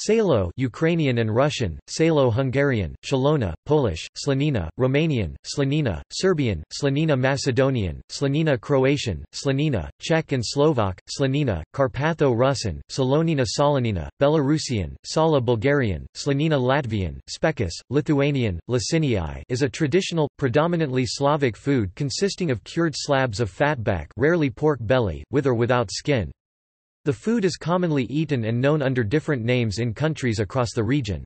Salo Ukrainian and Russian, Salo Hungarian, Szalonna, Polish, Slanina, Romanian, Slanina, Serbian, Slanina Macedonian, Slanina Croatian, Slanina, Czech and Slovak, Slanina, Carpatho-Rusyn, Solonina Solonina, Belarusian, Sala Bulgarian, Slanina Latvian, Spekis, Lithuanian, Lašiniai is a traditional, predominantly Slavic food consisting of cured slabs of fatback, rarely pork belly, with or without skin. The food is commonly eaten and known under different names in countries across the region.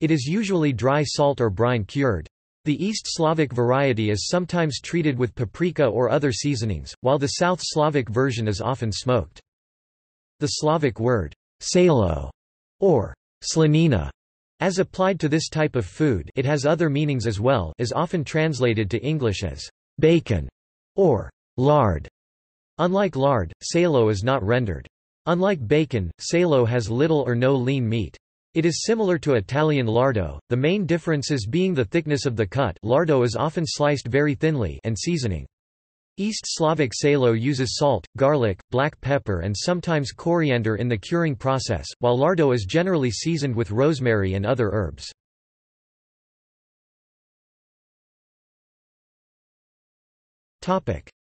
It is usually dry salt or brine cured. The East Slavic variety is sometimes treated with paprika or other seasonings, while the South Slavic version is often smoked. The Slavic word, Salo, or Slanina, as applied to this type of food it has other meanings as well, is often translated to English as bacon or lard. Unlike lard, Salo is not rendered. Unlike bacon, Salo has little or no lean meat. It is similar to Italian lardo, the main differences being the thickness of the cut. Lardo is often sliced very thinly, and seasoning. East Slavic Salo uses salt, garlic, black pepper and sometimes coriander in the curing process, while lardo is generally seasoned with rosemary and other herbs.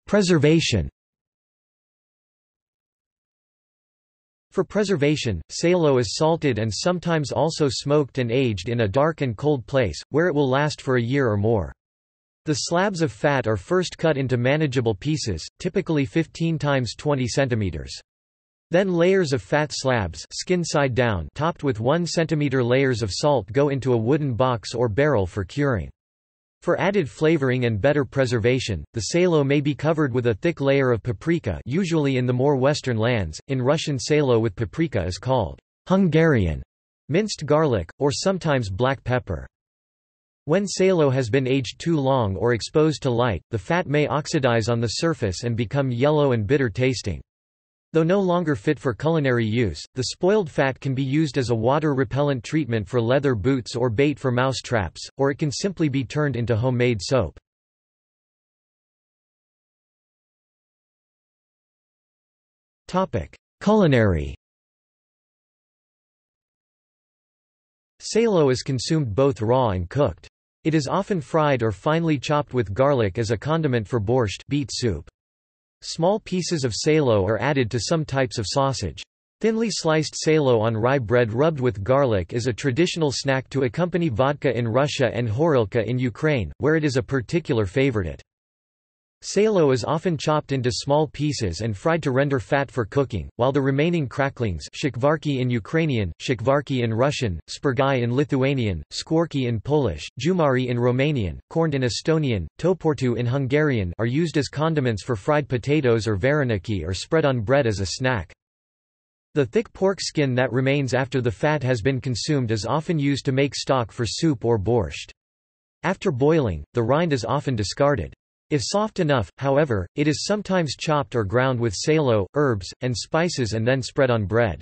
Preservation. For preservation, Salo is salted and sometimes also smoked and aged in a dark and cold place, where it will last for a year or more. The slabs of fat are first cut into manageable pieces, typically 15 × 20 cm. Then layers of fat slabs, skin side down, topped with 1 cm layers of salt go into a wooden box or barrel for curing. For added flavoring and better preservation, the Salo may be covered with a thick layer of paprika, usually in the more western lands. In Russian, Salo with paprika is called Hungarian, minced garlic, or sometimes black pepper. When Salo has been aged too long or exposed to light, the fat may oxidize on the surface and become yellow and bitter tasting. Though no longer fit for culinary use, the spoiled fat can be used as a water-repellent treatment for leather boots or bait for mouse traps, or it can simply be turned into homemade soap. Culinary. Salo is consumed both raw and cooked. It is often fried or finely chopped with garlic as a condiment for borscht beet soup. Small pieces of Salo are added to some types of sausage. Thinly sliced Salo on rye bread rubbed with garlic is a traditional snack to accompany vodka in Russia and horilka in Ukraine, where it is a particular favorite. Salo is often chopped into small pieces and fried to render fat for cooking, while the remaining cracklings, shkvarky in Ukrainian, shkvarky in Russian, spurgai in Lithuanian, skorki in Polish, jumari in Romanian, korned in Estonian, toportu in Hungarian, are used as condiments for fried potatoes or vareniki, or spread on bread as a snack. The thick pork skin that remains after the fat has been consumed is often used to make stock for soup or borscht. After boiling, the rind is often discarded. If soft enough, however, it is sometimes chopped or ground with Salo, herbs, and spices and then spread on bread.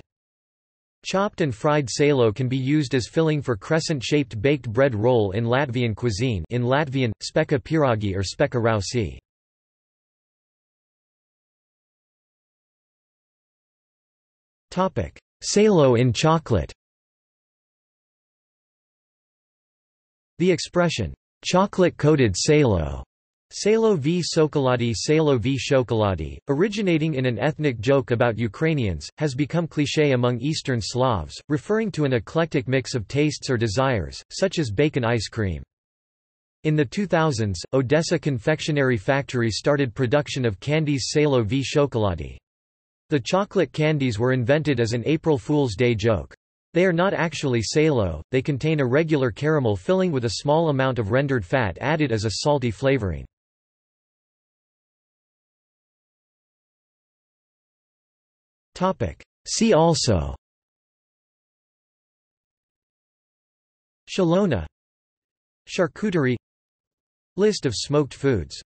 Chopped and fried Salo can be used as filling for crescent-shaped baked bread roll in Latvian cuisine, in Latvian, speka piragi or speka rausi. Salo in chocolate. The expression, chocolate-coated Salo, Salo v Sokoladi, Salo v Sokoladi, originating in an ethnic joke about Ukrainians, has become cliché among Eastern Slavs, referring to an eclectic mix of tastes or desires, such as bacon ice cream. In the 2000s, Odessa confectionery factory started production of candies Salo v Sokoladi. The chocolate candies were invented as an April Fool's Day joke. They are not actually Salo, they contain a regular caramel filling with a small amount of rendered fat added as a salty flavoring. See also: Szalonna, charcuterie, list of smoked foods.